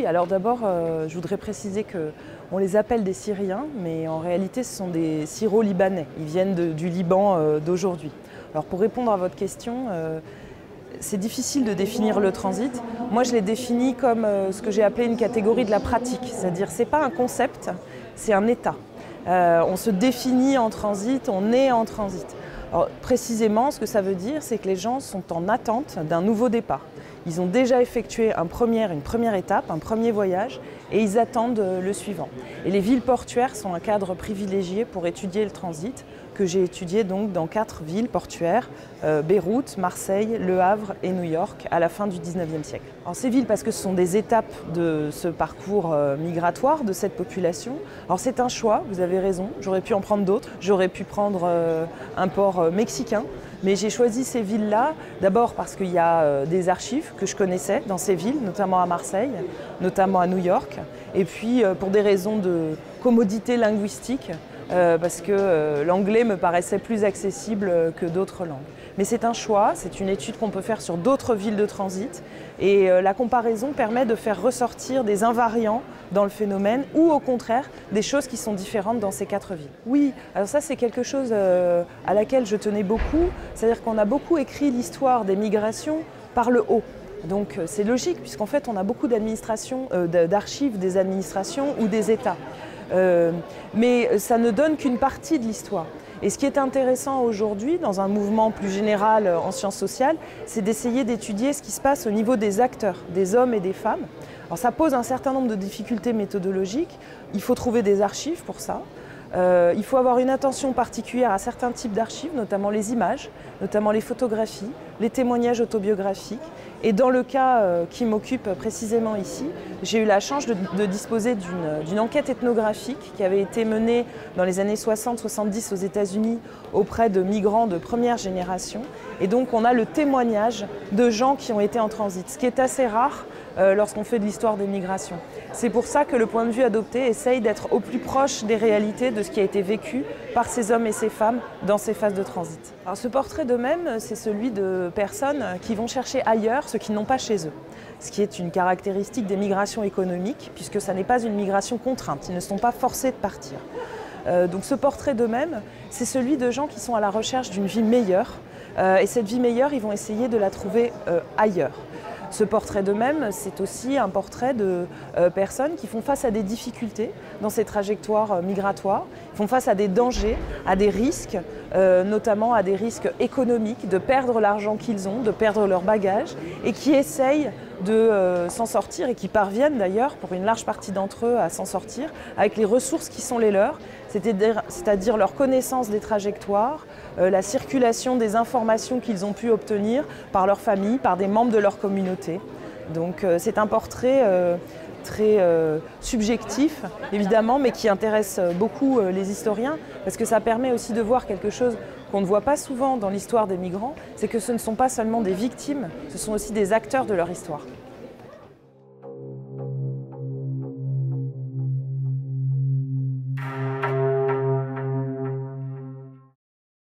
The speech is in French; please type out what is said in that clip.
Oui, alors d'abord, je voudrais préciser qu'on les appelle des Syriens, mais en réalité, ce sont des Syro-Libanais. Ils viennent du Liban d'aujourd'hui. Alors pour répondre à votre question, c'est difficile de définir le transit. Moi, je l'ai défini comme ce que j'ai appelé une catégorie de la pratique. C'est-à-dire, ce n'est pas un concept, c'est un état. On se définit en transit, on est en transit. Alors, précisément, ce que ça veut dire, c'est que les gens sont en attente d'un nouveau départ. Ils ont déjà effectué une première étape, un premier voyage, et ils attendent le suivant. Et les villes portuaires sont un cadre privilégié pour étudier le transit, que j'ai étudié donc dans 4 villes portuaires, Beyrouth, Marseille, Le Havre et New York, à la fin du 19e siècle. Alors, ces villes, parce que ce sont des étapes de ce parcours migratoire de cette population, alors c'est un choix, vous avez raison, j'aurais pu en prendre d'autres, j'aurais pu prendre un port mexicain, mais j'ai choisi ces villes-là, d'abord parce qu'il y a des archives que je connaissais dans ces villes, notamment à Marseille, notamment à New York, et puis pour des raisons de commodité linguistique, parce que l'anglais me paraissait plus accessible que d'autres langues. Mais c'est un choix, c'est une étude qu'on peut faire sur d'autres villes de transit, et la comparaison permet de faire ressortir des invariants dans le phénomène, ou au contraire, des choses qui sont différentes dans ces 4 villes. Oui, alors ça c'est quelque chose à laquelle je tenais beaucoup, c'est-à-dire qu'on a beaucoup écrit l'histoire des migrations par le haut. Donc c'est logique, puisqu'en fait on a beaucoup d'archives des administrations ou des États. Mais ça ne donne qu'une partie de l'histoire. Et ce qui est intéressant aujourd'hui, dans un mouvement plus général en sciences sociales, c'est d'essayer d'étudier ce qui se passe au niveau des acteurs, des hommes et des femmes. Alors ça pose un certain nombre de difficultés méthodologiques, il faut trouver des archives pour ça. Il faut avoir une attention particulière à certains types d'archives, notamment les images, notamment les photographies, les témoignages autobiographiques. Et dans le cas qui m'occupe précisément ici, j'ai eu la chance de disposer d'une enquête ethnographique qui avait été menée dans les années 60-70 aux États-Unis auprès de migrants de première génération. Et donc on a le témoignage de gens qui ont été en transit, ce qui est assez rare lorsqu'on fait de l'histoire des migrations. C'est pour ça que le point de vue adopté essaye d'être au plus proche des réalités de ce qui a été vécu par ces hommes et ces femmes dans ces phases de transit. Alors ce portrait d'eux-mêmes, c'est celui de personnes qui vont chercher ailleurs ce qu'ils n'ont pas chez eux, ce qui est une caractéristique des migrations économiques, puisque ça n'est pas une migration contrainte, ils ne sont pas forcés de partir. Donc ce portrait d'eux-mêmes, c'est celui de gens qui sont à la recherche d'une vie meilleure, et cette vie meilleure, ils vont essayer de la trouver ailleurs. Ce portrait d'eux-mêmes, c'est aussi un portrait de personnes qui font face à des difficultés dans ces trajectoires migratoires, font face à des dangers, à des risques, notamment à des risques économiques, de perdre l'argent qu'ils ont, de perdre leur bagage, et qui essayent de s'en sortir, et qui parviennent d'ailleurs, pour une large partie d'entre eux, à s'en sortir avec les ressources qui sont les leurs, c'est-à-dire leur connaissance des trajectoires, la circulation des informations qu'ils ont pu obtenir par leur famille, par des membres de leur communauté. Donc c'est un portrait très subjectif, évidemment, mais qui intéresse beaucoup les historiens, parce que ça permet aussi de voir quelque chose qu'on ne voit pas souvent dans l'histoire des migrants, c'est que ce ne sont pas seulement des victimes, ce sont aussi des acteurs de leur histoire.